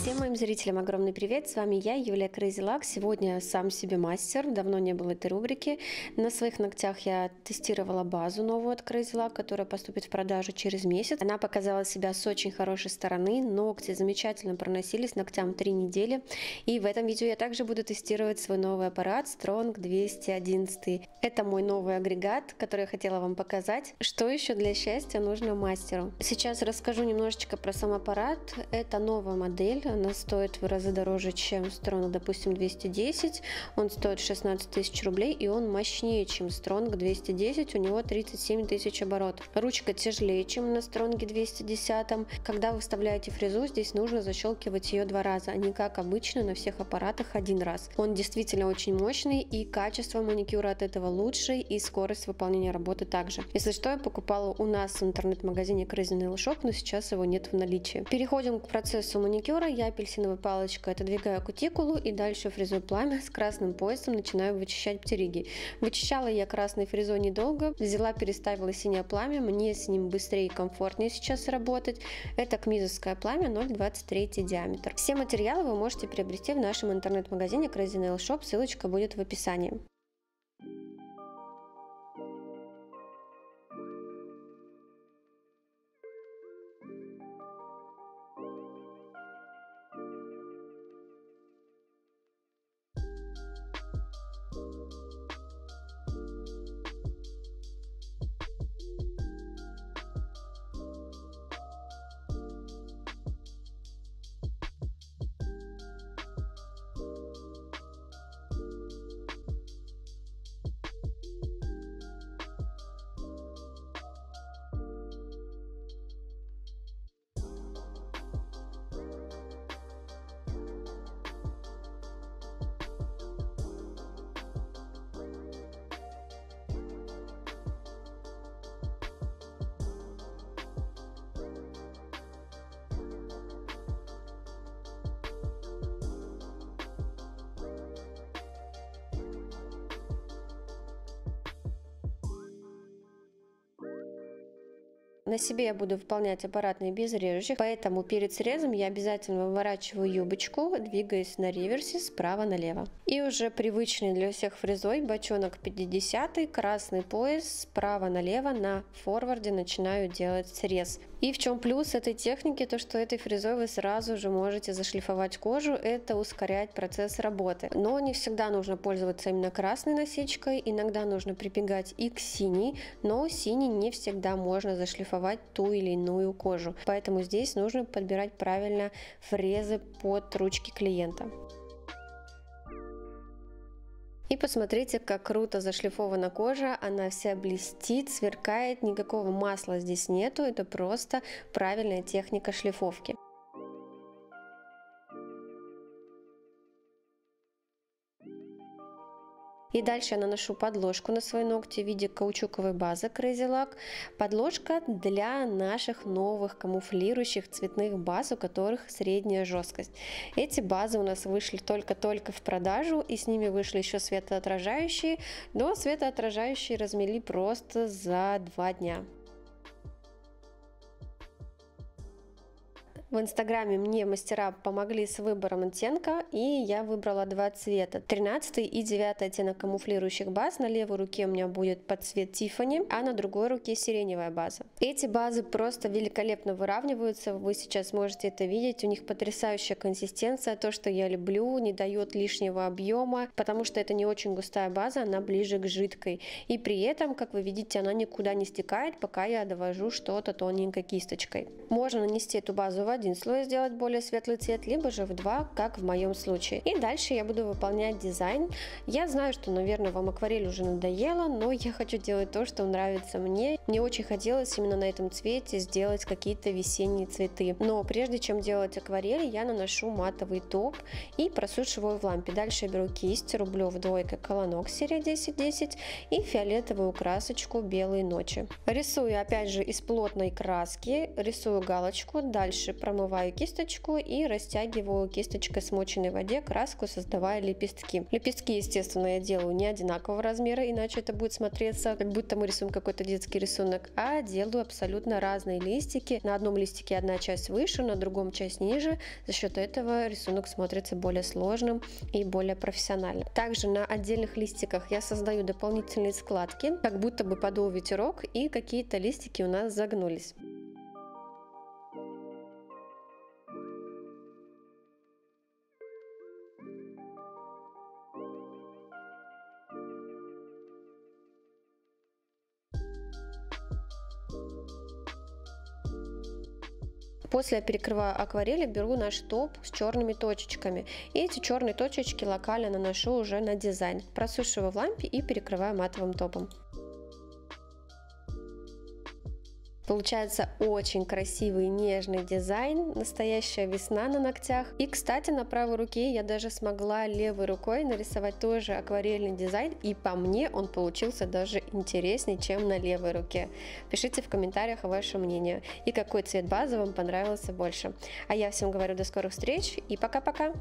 Всем моим зрителям огромный привет, с вами я, Юлия Crazy Lak. Сегодня сам себе мастер, давно не было этой рубрики. На своих ногтях я тестировала базу новую от Crazy Lak, которая поступит в продажу через месяц. Она показала себя с очень хорошей стороны, ногти замечательно проносились, ногтям 3 недели. И в этом видео я также буду тестировать свой новый аппарат Strong 211. Это мой новый агрегат, который я хотела вам показать. Что еще для счастья нужно мастеру? Сейчас расскажу немножечко про сам аппарат. Это новая модель. Она стоит в разы дороже, чем Strong, допустим, 210. Он стоит 16 тысяч рублей, и он мощнее, чем Strong 210. У него 37 тысяч оборотов. Ручка тяжелее, чем на Strong 210. Когда вы вставляете фрезу, здесь нужно защелкивать ее 2 раза, а не как обычно на всех аппаратах 1 раз. Он действительно очень мощный, и качество маникюра от этого лучше, и скорость выполнения работы также. Если что, я покупала у нас в интернет-магазине Crazy Nail Shop, но сейчас его нет в наличии. Переходим к процессу маникюра. Я апельсиновой палочкой отодвигаю кутикулу и дальше фрезой пламя с красным поясом начинаю вычищать птериги. Вычищала я красной фрезой недолго, взяла, переставила синее пламя, мне с ним быстрее и комфортнее сейчас работать. Это кмизовское пламя 0,23 диаметр. Все материалы вы можете приобрести в нашем интернет-магазине Crazy Nail Shop, ссылочка будет в описании. На себе я буду выполнять аппаратные без режущих, поэтому перед срезом я обязательно выворачиваю юбочку, двигаясь на реверсе справа налево. И уже привычный для всех фрезой бочонок 50, красный пояс, справа налево на форварде начинаю делать срез. И в чем плюс этой техники, то что этой фрезой вы сразу же можете зашлифовать кожу, это ускоряет процесс работы. Но не всегда нужно пользоваться именно красной насечкой, иногда нужно прибегать и к синей, но синий не всегда можно зашлифовать ту или иную кожу, поэтому здесь нужно подбирать правильно фрезы под ручки клиента. И посмотрите, как круто зашлифована кожа, она вся блестит, сверкает, никакого масла здесь нету, это просто правильная техника шлифовки. И дальше я наношу подложку на свои ногти в виде каучуковой базы Crazy Lak. Подложка для наших новых камуфлирующих цветных баз, у которых средняя жесткость. Эти базы у нас вышли только-только в продажу, и с ними вышли еще светоотражающие, но светоотражающие размели просто за 2 дня. В инстаграме мне мастера помогли с выбором оттенка, и я выбрала 2 цвета. 13 и 9 оттенок камуфлирующих баз. На левой руке у меня будет под цвет Tiffany, а на другой руке сиреневая база. Эти базы просто великолепно выравниваются, вы сейчас можете это видеть. У них потрясающая консистенция, то, что я люблю, не дает лишнего объема, потому что это не очень густая база, она ближе к жидкой. И при этом, как вы видите, она никуда не стекает, пока я довожу что-то тоненькой кисточкой. Можно нанести эту базу в воде, один слой сделать более светлый цвет, либо же в 2, как в моем случае. И дальше я буду выполнять дизайн. Я знаю, что, наверное, вам акварель уже надоела, но я хочу делать то, что нравится мне. Мне очень хотелось именно на этом цвете сделать какие-то весенние цветы. Но прежде чем делать акварель, я наношу матовый топ и просушиваю в лампе. Дальше я беру кисть Рублев 2 колонок серия 1010 и фиолетовую красочку Белые ночи. Рисую опять же из плотной краски, рисую галочку, дальше промокаю промываю кисточку и растягиваю кисточкой смоченной в воде краску, создавая лепестки. Лепестки, естественно, я делаю не одинакового размера, иначе это будет смотреться, как будто мы рисуем какой-то детский рисунок, а делаю абсолютно разные листики. На одном листике одна часть выше, на другом часть ниже. За счет этого рисунок смотрится более сложным и более профессионально. Также на отдельных листиках я создаю дополнительные складки, как будто бы подул ветерок и какие-то листики у нас загнулись. После я перекрываю акварелью, беру наш топ с черными точечками. И эти черные точечки локально наношу уже на дизайн. Просушиваю в лампе и перекрываю матовым топом. Получается очень красивый нежный дизайн, настоящая весна на ногтях. И, кстати, на правой руке я даже смогла левой рукой нарисовать тоже акварельный дизайн, и по мне он получился даже интереснее, чем на левой руке. Пишите в комментариях ваше мнение и какой цвет базы вам понравился больше. А я всем говорю до скорых встреч и пока-пока!